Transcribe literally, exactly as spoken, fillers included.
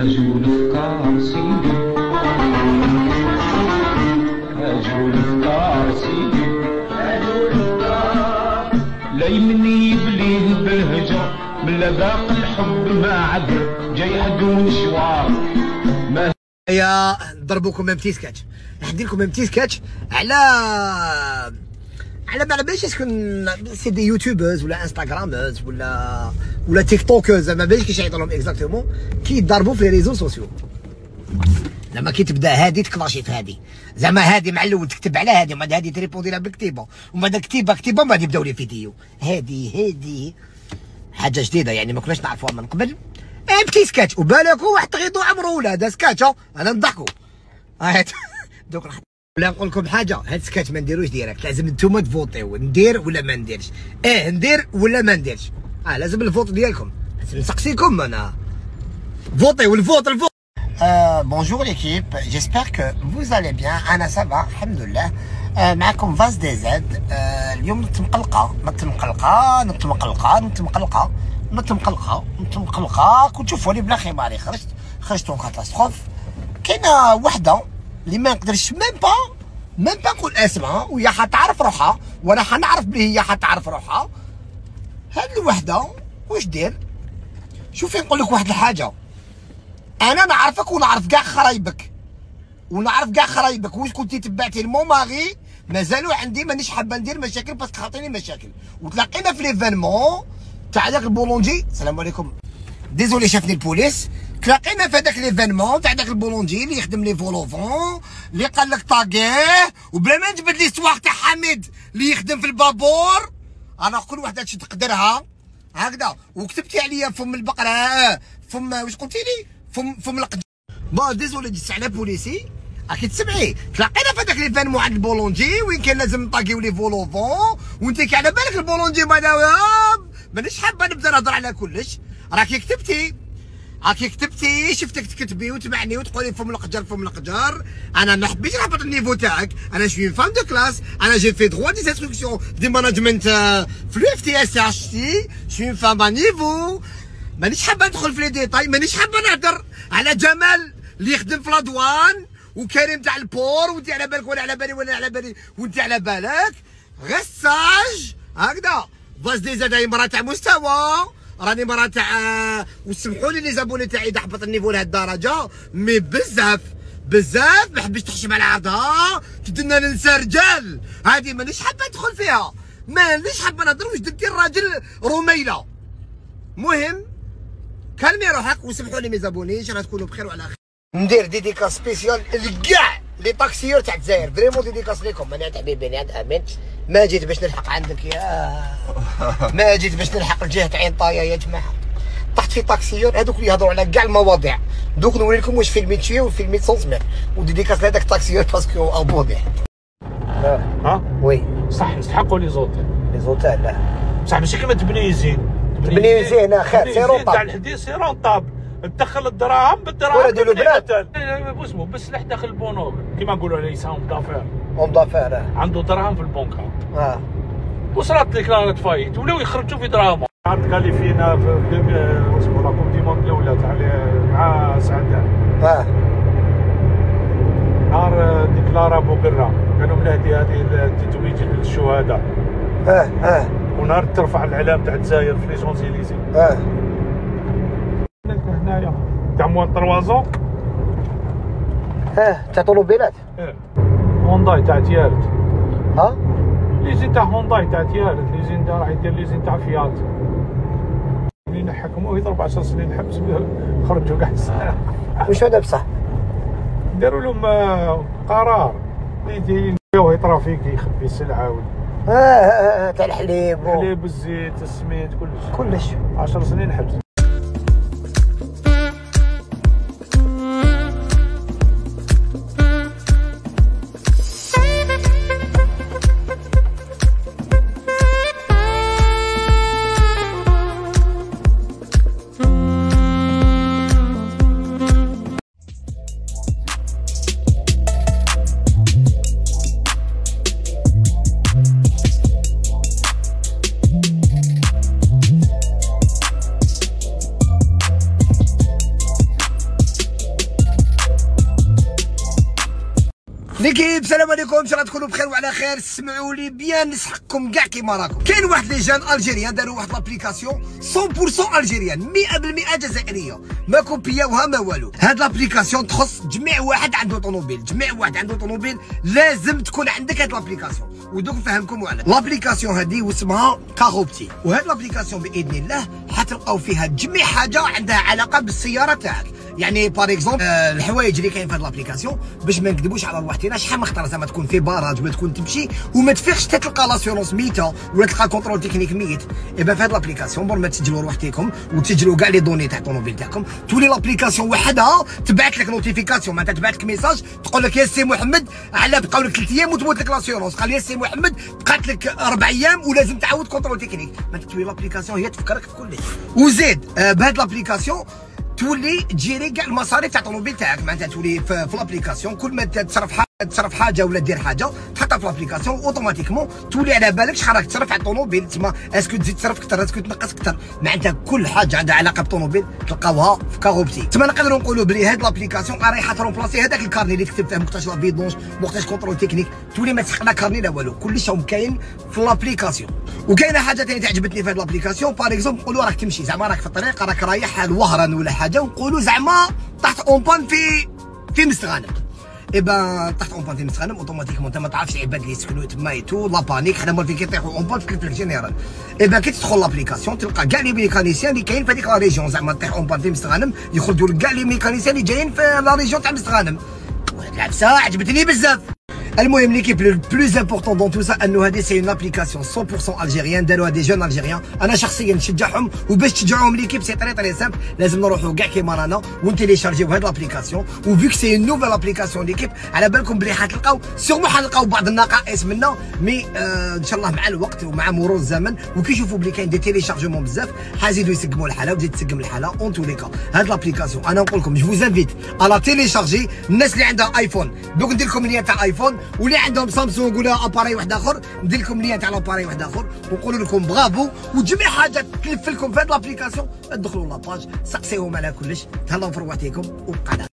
أجول القارسي أجول القارسي أجول القار ليمني بليه بهجة من لذاق الحب ما عبر جاي حدون شوار ما يا ضربوكم ميم سكاتش نحدي لكم ميم سكاتش على على ما باليش اسكن سي دي يوتيوبرز ولا انستغرامرز ولا ولا تيك توكرز ما باليش كيش يعيطوا لهم اكزاكتومون كيضربوا في لي ريزو سوسيو. لما كي تبدا هادي تكلاشي في هادي زعما هادي مع الاول تكتب على هادي ومن بعد هادي تريبوندي لها بالكتيبه ومن بعد كتيبه كتيبه ومن بعد يبداو لي فيديو هادي هادي حاجه جديده يعني ما كناش نعرفوها من قبل. اي بتي سكاتش وبالك واحد تغيطو عمرو ولاد سكاتش انا نضحكوا دوك راح ولا نقول لكم حاجه. هاد السكاتش ما نديروش ديريكت لازم نتوما تفوتيو ندير ولا ما نديرش اه ندير ولا ما نديرش اه لازم الفوت ديالكم لازم نسقسيكم انا فوتيو الفوت الفوت. Euh, bonjour l'équipe, j'espère que vous allez bien. Ana Saba, alhamdoulilah. معكم فاز دي زاد. اليوم متمقلقه متمقلقه متمقلقه متمقلقه متمقلقه متمقلقه كتشوفوني بلا خماري خرجت خرجت كاتاستروف. كاينه وحده اللي ما نقدرش ميم با ميم با نقول اسمها وهي حتعرف روحها وانا حنعرف بلي هي حتعرف روحها. هاد الوحده واش دير؟ شوفي نقول لك واحد الحاجه، انا نعرفك ونعرف كاع خرايبك ونعرف كاع خرايبك واش كنتي تبعتي الموماغي مازالوا عندي مانيش حابه ندير مشاكل باسكو خاطيني مشاكل. وتلاقينا في ليفينمون تاع داك البولونجي، السلام عليكم ديزولي شافني البوليس، تلاقينا في هذاك ليفينمون تاع داك البولونجي اللي يخدم لي فولوفون اللي قال لك طاقيه وبلا ما نجبد لي السواق تاع حميد اللي يخدم في البابور. انا كل وحده تشد قدرها هكذا وكتبتي عليا فم البقره فم واش قلتي لي فم فم القد با ديزولي جيت على بوليسي راكي تسمعي. تلاقينا في هذاك ليفينمون عند البولونجي وين كان لازم نطاكيو لي فولوفون وانت كي على بالك البولونجي مانيش حابه نبدا نهضر على كلش. راكي كتبتي راكي كتبتي شفتك تكتبي وتبعني وتقولي فم القجر فم القجر. انا ما حبيتش نهبط النيفو تاعك، انا شويه فام دو كلاس، انا جي في دروا دي انستركسيون دي ماناجمنت في لو اف تي اس اتش تي شويه فام ا نيفو مانيش حابه ندخل في لي ديتاي، مانيش حابه نهضر على جمال اللي يخدم في لادوان وكريم تاع البور وانت على بالك ولا على بالي ولا على بالي وانت على بالك غير ساج هكذا. فاز دي زاد هي مرا تاع مستوى، راني مرا تاع وسمحوا لي لي زابوني تاعي تحبط النيفو لهاد الدرجه مي بزاف بزاف ما حبيتش تحشم على عرضها تدنا ننسى رجال. هادي مانيش حابه ندخل فيها، مانيش حابه نهضر واش درتي الراجل رميله. مهم كلمي روحك وسمحوا لي ميزابوني ان شاء الله تكونوا بخير وعلى خير. ندير ديديكاس سبيسيال لكاع لي طاكسيور تاع الجزائر، فريمون ديديكاس ليكم. انا حبيبي انا امين ما جيت باش نلحق عندك يا ما جيت باش نلحق لجهه عين طايه يا جماعه. طحت في طاكسيور هذوك اللي يهضروا على كاع المواضيع، دوك نوري لكم واش في الميتشي وفي الميتسونسمير وديديكاس لهذاك الطاكسيور باسكو ابوضي. ها وي صح يستحقوا لي زوتيل لي زوتيل لا بصح ماشي كيما تبليزين بني زين خير سي رونطابل تاع الحديث سي رونطابل تدخل الدراهم بالدراهم ولا ديرو بنات اسمو بالسلاح داخل البنوك كيما نقولوا عليه يساهم دافير اون دافير عنده دراهم في البنكه اه وصرات ديكلارات فايت ولاو يخرجوا في دراهم. عاد قال لي فينا في اسمو لا كوب دي موند الاولى تاع مع سعدان اه نهار ديكلارا بوكرا كانوا ملهدي هذه التتويج للشهداء اه اه ونهار ترفع العلام تاع الجزائر في لي شونزيليزي اه هنايا تاع موان تروازون اه تاع طوموبيلات اه هونداي تاع تيارت ها ليزين تاع هونداي تاع تيارت ليزين تاع راح يدير ليزين تاع فيات اللي نحكموه يضرب عشر سنين حبس خرجوا كاع الساعه. واش هذا بصح؟ داروا لهم قرار اللي يديروه ترافيكي يخبي السلعه اه اه تاع الحليب الحليب والزيت السميد كلش كلش عشر سنين حبس. ليكيب السلام عليكم، ان شاء الله تكونوا بخير وعلى خير. سمعوا لي بيان، نسحقكم كاع كيما راكم. كاين واحد لي جان الجيريان داروا واحد لابليكاسيون مية بالمية الجيريان، مية بالمية جزائريه، ما كوبياوها ما والو. هاد لابليكاسيون تخص جميع واحد عنده طوموبيل، جميع واحد عنده طوموبيل لازم تكون عندك هاد لابليكاسيون، ودوك نفهمكم علاه. لابليكاسيون هادي واسمها كاروبتي، وهاد لابليكاسيون باذن الله حتلقاو فيها جميع حاجه عندها علاقه بالسياره تاعك. يعني باغ اكزومبل آه الحوايج اللي كاين في هاد لابليكاسيون، باش ما نكذبوش على رواحتنا، شحال من خطره زعما تكون في باراج ولا تكون تمشي وما تفيقش حتى تلقى لاسيونس ميته ولا تلقى كونترول تكنيك ميت. ايبا في هاد لابليكاسيون بور ما تسجلوا رواحتكم وتسجلوا كاع لي دوني تاع الطوموبيل تاعكم، تولي لابليكاسيون وحدها تبعث لك نوتيفيكاسيون، معناتها تبعث لك ميساج تقول لك يا سي محمد على بقاو لك ثلاث ايام وتموت لك لاسيونس، قال يا سي محمد بقات لك اربع ايام ولازم تعاود كونترول تكنيك. معناتها تولي لابليكاسيون هي تفكرك في كلش. وزيد آه بهاد لابليكاسيون تولي تجيري كاع المصاريف تاع الطوموبيل تاعك، معناتها تولي في لابليكاسيون كل ما تصرف حاجه تصرف حاجه ولا دير حاجه تحطها في لابليكاسيون اوتوماتيكمون تولي على بالك شحال راك تصرف على الطوموبيل، تما اسكو تزيد تصرف كثر اسكو تنقص كثر، معناتها كل حاجه عندها علاقه بالطوموبيل تلقاوها في كاروبتي. تما نقدروا نقولوا بلي هاد لابليكاسيون رايحه ترومبلاسي هذاك الكارني اللي كتب فيه مقتاش لا بيدونج مقتاش كونترول تكنيك، تولي ما تسحق لا كارني لا والو، كلش راهم كاين في لابليكاسيون. وكاينه حاجه ثاني تعجبتني في هاد لابليكاسيون، باغ اكزومبل نقولوا راك تمشي زعما راك في الطريق راك رايح لوهران ولا حاجه، ونقولوا زعما طاحت اونبان في في مستغانم، ايبا طاحت اونبان في مستغانم اوتوماتيكمون انت ما تعرفش العباد اللي يسكنوا تما ايتو لا بانيك حنا مورفين كيطيحوا اونبان في كليك جينيرال. ايبا كي تدخل لابليكاسيون تلقى كاع لي ميكانيسيان اللي كاين في هذيك لا ريجيون، زعما طيح اونبان في مستغانم يخرجوا لك كاع لي ميكانيسيان اللي جايين في لا ريجيون تاع مستغانم. وهاد العبسه عجبتني بزاف. المهم ليكيب لو بلوز امبورطون دون تو سا انه هذه سي اون ابليكاسيون مية بالمية الجيريان داروها دي جون الجيريان، انا شخصيا نشجعهم. وباش تشجعوهم ليكيب سي طري طري سامبل، لازم نروحوا كاع كيما رانا ونتيليشارجيو هاد لابليكاسيون. وفيك سي اون نوفال ابليكاسيون ليكيب على بالكم بلي حتلقاو سيغمون حتلقاو بعض النقائص منا، مي آه ان شاء الله مع الوقت ومع مرور الزمن وكي يشوفوا بلي كاين دي تيليشارجمون بزاف حيزيدوا يسقموا الحاله وتزيد تسقم الحاله. اون تو لي كا هاد لابليكاسيون انا نقول لكم جو فوز انفيت على تيليشارجي. الناس اللي عندها ايفون دوك ندير لكم ليا تاع ايفون، واللي عندهم سامسونج ولا اباري واحد اخر ندير لكم ليا تاع لاباري واحد اخر، ونقول لكم برافو. وجميع حاجه تلف لكم في هاد لابليكاسيون، دخلوا لاباج سقسيهم على كلش، تهلاو في رواحتكم وبقى